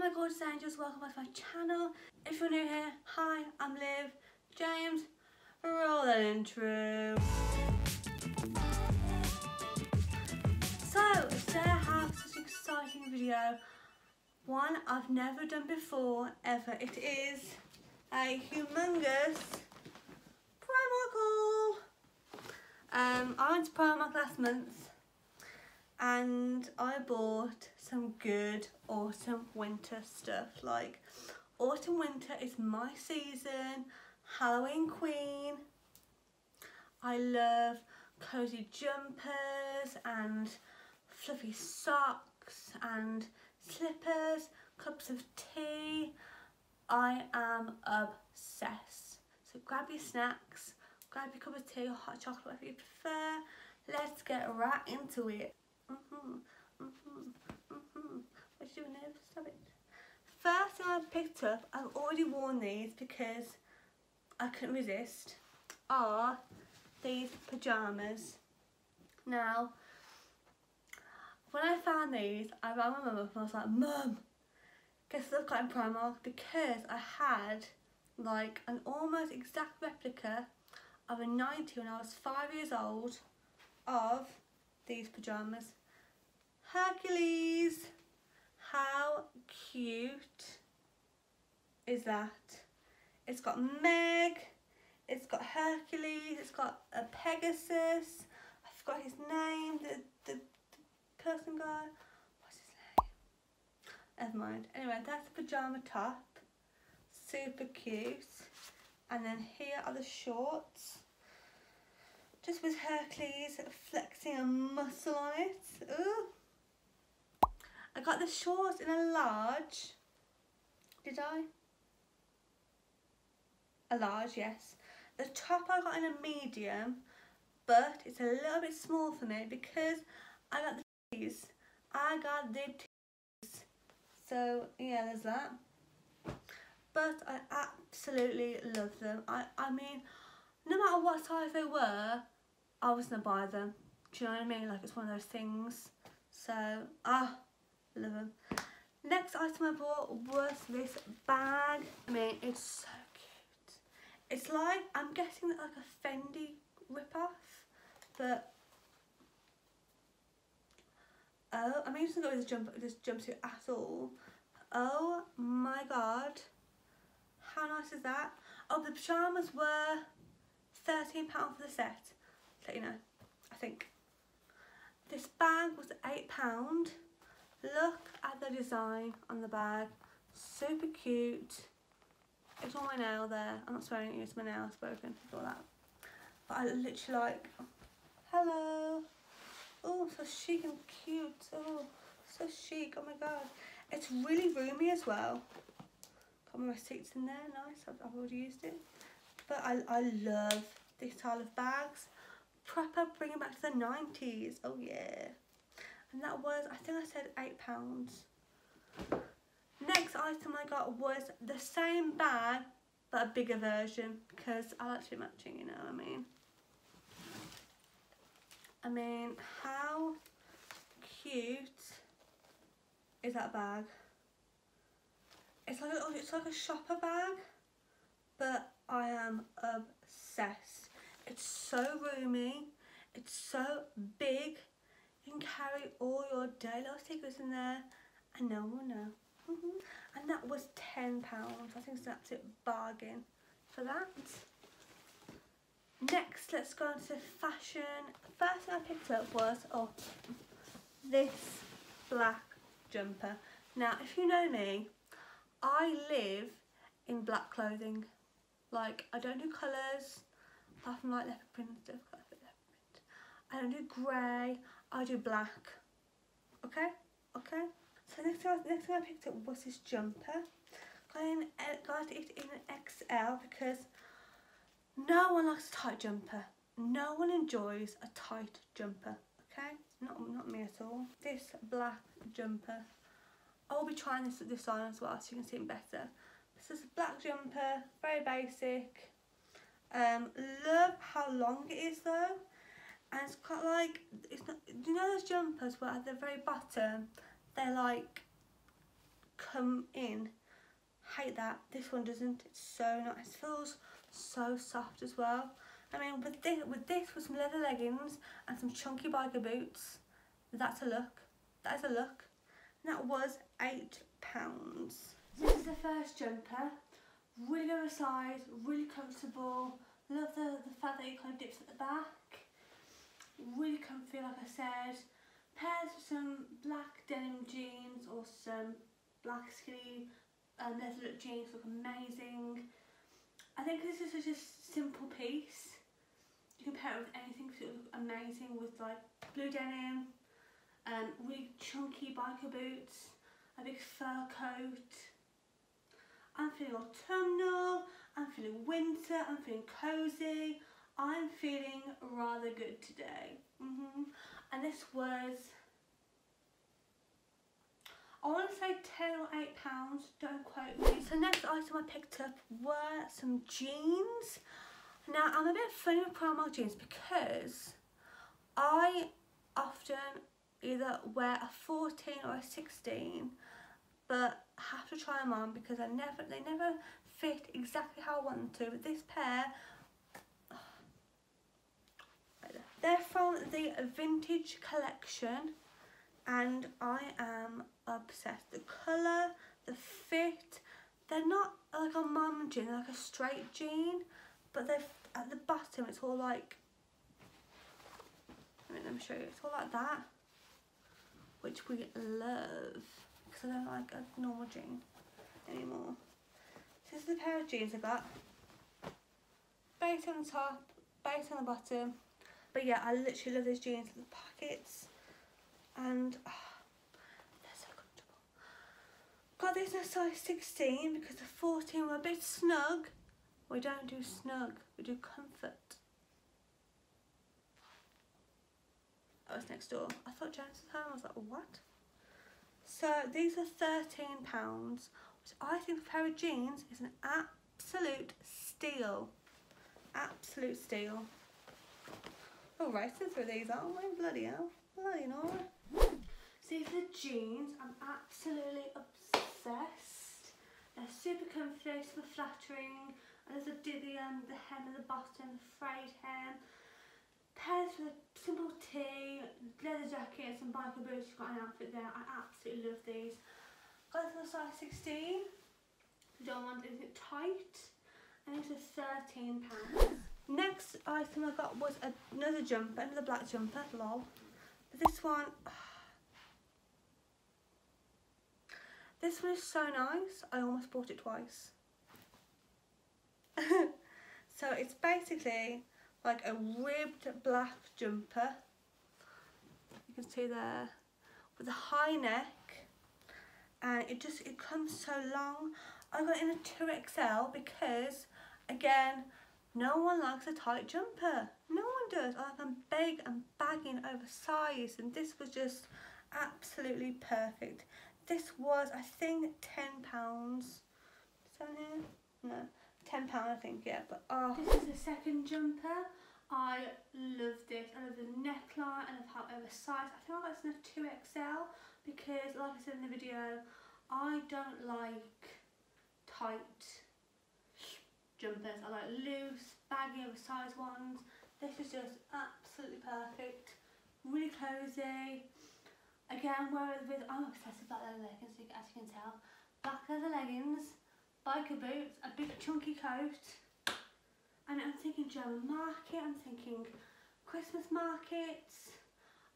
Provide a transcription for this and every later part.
my gorgeous angels, welcome back to my channel. If you're new here, hi, I'm Liv James. Roll that intro. So today I have such an exciting video, one I've never done before ever. It is a humongous Primark haul. I went to Primark last month and I bought some good autumn winter stuff. Like, autumn winter is my season. Halloween queen. I love cozy jumpers and fluffy socks and slippers, cups of tea. I am obsessed. So grab your snacks, grab your cup of tea or hot chocolate, whatever you prefer. Let's get right into it. What you doing there? Stop it. First thing I picked up, I've already worn these because I couldn't resist, are these pyjamas. Now, when I found these, I rang my mum up and I was like, Mum, guess what I've got in Primark? Because I had like an almost exact replica of a 90 when I was 5 years old of these pyjamas. Hercules, how cute is that? It's got Meg, it's got Hercules, it's got a Pegasus, I forgot his name, the person guy, what's his name? Never mind. Anyway, that's the pyjama top, super cute. And then here are the shorts, just with Hercules flexing a muscle on it. Ooh. I got the shorts in a large, did I? A large, yes. The top I got in a medium, but it's a little bit small for me because I got the tees. So yeah, there's that. But I absolutely love them. I mean, no matter what size they were, I was gonna buy them. Do you know what I mean? Like, it's one of those things. So, love them. Next item I bought was this bag. I mean, it's so cute. It's like, I'm guessing that like a Fendi ripoff, but oh, I mean, it doesn't go with this jumpsuit at all. Oh my god, how nice is that? Oh, the pyjamas were £13 for the set, so you know, I think. This bag was £8. Look at the design on the bag, super cute. It's on my nail there, I'm not swearing at you, it's my nail, I've spoken, all that. But I literally like, hello. Oh, so chic and cute, oh, so chic, oh my god. It's really roomy as well. Got my receipts in there, nice, I've already used it. But I love this style of bags, proper bringing back to the 90s, oh yeah. And that was, I think I said £8. Next item I got was the same bag, but a bigger version, because I like to be matching, you know what I mean? How cute is that bag? It's like a shopper bag, but I am obsessed. It's so roomy, it's so big. You can carry all your daily secrets in there and no one will know. And that was £10. I think it's an absolute bargain for that. Next, let's go on to fashion. First thing I picked up was this black jumper. Now, if you know me, I live in black clothing. Like, I don't do colours, apart from like leopard print and stuff. I don't do grey, I do black. Okay? Okay? So next thing I picked up was this jumper. Got it in an XL because no one likes a tight jumper. No one enjoys a tight jumper. Okay? Not me at all. This black jumper. I will be trying this on as well so you can see it better. This is a black jumper, very basic. Love how long it is though. And it's quite like, it's not, you know those jumpers where at the very bottom, they're like come in. Hate that. This one doesn't. It's so nice. It feels so soft as well. I mean, with some leather leggings and some chunky biker boots, that's a look. That is a look. And that was £8. So this is the first jumper. Really oversized, really comfortable. Love the fact that it kind of dips at the back. Really comfy, like I said. Pairs with some black denim jeans or some black skinny leather look jeans look amazing. I think this is such a simple piece. You can pair it with anything because it would look amazing with like blue denim, really chunky biker boots, a big fur coat. I'm feeling autumnal, I'm feeling winter, I'm feeling cozy, I'm feeling rather good today. And this was, I want to say £10 or £8, don't quote me. So next item I picked up were some jeans. Now I'm a bit funny with Primark jeans because I often either wear a 14 or a 16, but have to try them on because they never fit exactly how I want them to. But this pair, they're from the vintage collection, and I am obsessed. The colour, the fit, they're not like a mum jean, they're like a straight jean, but they're at the bottom, it's all like, let me show you, it's all like that, which we love, because I don't like a normal jean anymore. So this is the pair of jeans I got, base on the top, base on the bottom. But yeah, I literally love these jeans with the pockets, and they're so comfortable. Got these in a size 16 because the 14 were a bit snug. We don't do snug, we do comfort. I was next door. I thought James was home, I was like, what? So these are £13, which I think a pair of jeans is an absolute steal. Absolute steal. Oh, racing through these, aren't we? Bloody hell. Bloody Nora. See, for the jeans, I'm absolutely obsessed. They're super comfy, super flattering. I love the divvy and the hem and the bottom, the frayed hem. Pairs with a simple tee, leather jacket, some biker boots. You've got an outfit there. I absolutely love these. Got this in a size 16. You don't want anything tight. And it's a £13. Next item I got was another jumper, another black jumper, lol. But this one, this one is so nice, I almost bought it twice. So it's basically like a ribbed black jumper, you can see there, with a high neck, and it comes so long. I got it in a 2XL because, again, no one likes a tight jumper. No one does. I like them big and baggy and oversized, and this was just absolutely perfect. This was, I think, £10. Is that here? No, £10, I think, yeah. But oh, this is the second jumper. I love this. I love the neckline. I love how oversized. I think I got this in a 2XL because, like I said in the video, I don't like tight jumpers. I like loose, baggy, oversized ones. This is just absolutely perfect. Really cozy. Again, wearing with, I'm obsessed with black leather leggings, as you can tell. Black leather leggings, biker boots, a big chunky coat. And I'm thinking German market, I'm thinking Christmas markets,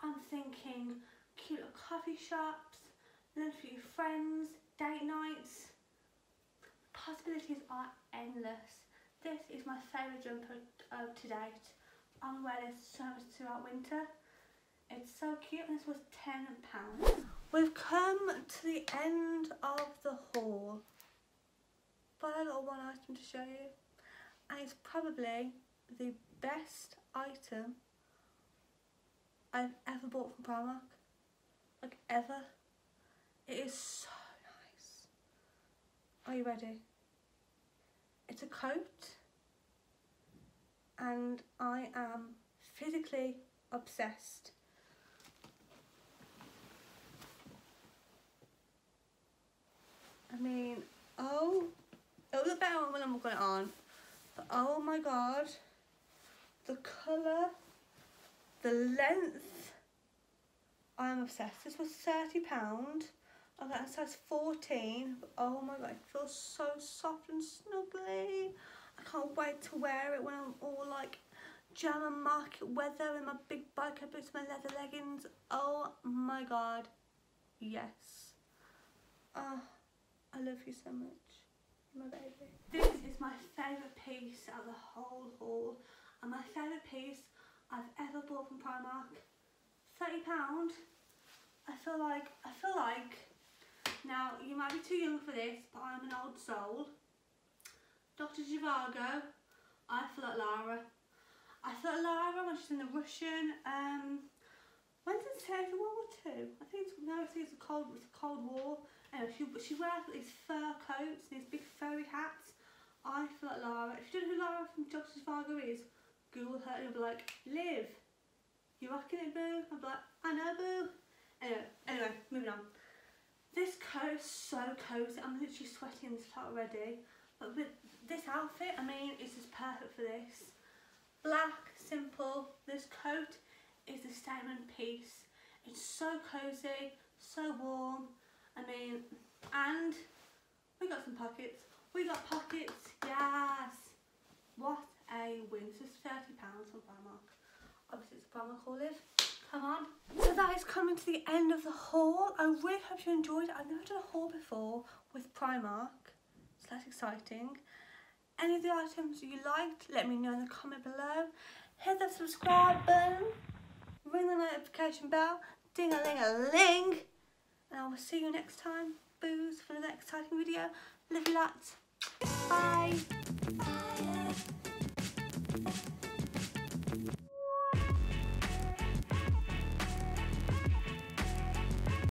I'm thinking cute little coffee shops, then for your friends, date nights. Possibilities are endless. This is my favourite jumper to date. I'm wearing this so much throughout winter. It's so cute, and this was £10. We've come to the end of the haul, but I've got one item to show you, and it's probably the best item I've ever bought from Primark, like ever. It is so nice. Are you ready? It's a coat, and I am physically obsessed. time I've got it on, but oh my god, the colour, the length, I'm obsessed. This was £30. I got a size 14, but oh my god, it feels so soft and snuggly. I can't wait to wear it when I'm all like jam and market weather in my big biker boots, my leather leggings. Oh my god, yes. I love you so much, my baby. This is my favourite piece out of the whole haul, and my favourite piece I've ever bought from Primark. £30. I feel like now you might be too young for this, but I'm an old soul. Dr. Zhivago. I feel like Lyra. I feel like Lyra when she's in the Russian. When's it say? World War II? I think it's no. I think it's the Cold War. Anyway, she wears these fur coats and these big furry hats. I feel like Lyra. If you don't know who Lyra from Dr. Zhivago is, Google her and you'll be like, Liv, you rocking it, boo? I'll be like, I know, boo. Anyway, moving on. This coat is so cozy. I'm literally sweating in this top already. But with this outfit, I mean, it's just perfect for this. Black, simple. This coat is a statement piece. It's so cozy, so warm. I mean, and we got some pockets. We got pockets, yes. What a win. This is £30 from Primark. Obviously, it's Primark haul, Liv. Come on. So that is coming to the end of the haul. I really hope you enjoyed it. I've never done a haul before with Primark, so that's exciting. Any of the items you liked, let me know in the comment below. Hit the subscribe button, ring the notification bell, ding-a-ling-a-ling. And I will see you next time, boos, for another exciting video. Love you lots. Bye. Bye.